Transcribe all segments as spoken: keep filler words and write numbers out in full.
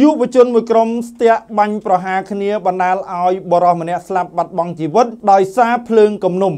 ยุบชนมวยกรมสเตะบังประหารคณีบรรดาออยบรอมเนสลับบัดบังจีวัดดอยซาเพลิงกำนุ่ม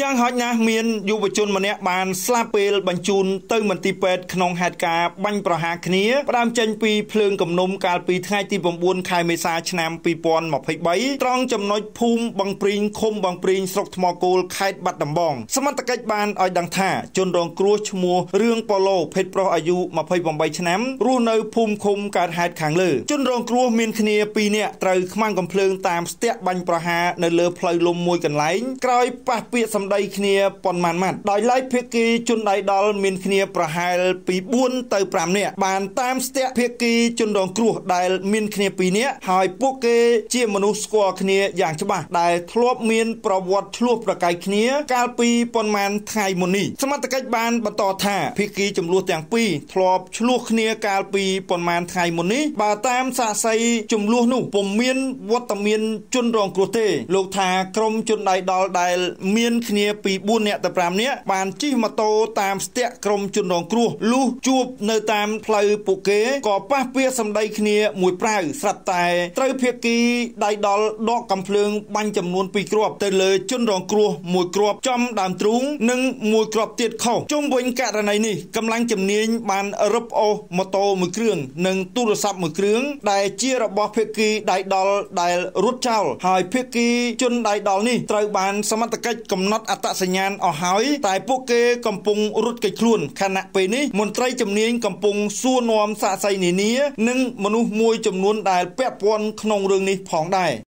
ยังหอยนาเมียนยุบชนมันเนบานสลับเปลบรรจุนเติมมันตีเป็ดขนองหัดกาบังประหารคณีประดามเจนปีเพลิงกำนุ่มการปีไทยตีบมบุญคายเมษาชนามปีปอนหมอกไผ่ใบตรองจำนวนภูมิบังปริงคมบังปริงสกทมโกลคายบัดดำบองสมัตกัดบานออยดังท่าจนรองกลัวชมัวเรื่องปโลเพชรประอายุหมอกไผ่บมใบชนามรู้ในภูมิคมการหัดขังเลือจนรองกลัวเมียนคณีปีเนี่ยไตรขมั่งกำเพลิงตามสเตะบังประหารในเลือพลอยลมมวยกันไหลกลายปากเปียได้คเนียปนมันมันได้ไล่เพกีจนได้ดอลมินคเนียประหารปีบุญเตยปรามเนี่ยบานตามสเตะเพกีจนดองกลัวได้มินคเนียปีเนี้ยหายพวกเกเจียมนุษย์กว่าคเนียอย่างฉบับได้ทลบมินประวัติทลบประกายคเนียการปีปนมันไทยมณีสมัตกัดบานบรรทอท่าเพกีจำลวดอย่างปีทลบชลูกคเนียการปีปนมันไทยมณีบาตามสะใสจำลวดนู่ปมมินวัตมินจนดองกลัวเตยโลกทากรมจนได้ดอลได้มินเนียปีบุญเนี่ยแต่ปรามเนี่ยบานจี้มาโตตามสเตะกรมจุนรองครูลูจูบในตามพลายปุกเกก่อป้าเปียสำได้เนียมวยปลายสัตตายไตรเพียกีได้ดอลดอกกำเพลิงบันจำนวนปีกรอบเตเลยจุนรองครูมวยกรอบจำดามตรุงหนึ่งมวยกรอบเตียดเข้าจมบนกะระในนี่กำลังจำเนียนบานรับโอมาโตมือเครื่องหนึ่งตู้รศัพท์มือเครื่องได้เจียระบอเพียกีได้ดอลได้รุดเจ้าหายเพียกีจนได้ดอลนี่ไตรบานสมัตกัดกำนัดอัตสัญญาณเอาหายตายพวกเกกำปงรุดไกคลุนขณะไปนี้มนตรีจำเนียงกำปงสู้นอมสะใสหนีเนี้ยหนึ่งมนุษย์มวยจำนวนได้แปรปวนขนองเรื่องนี้ผ่องได้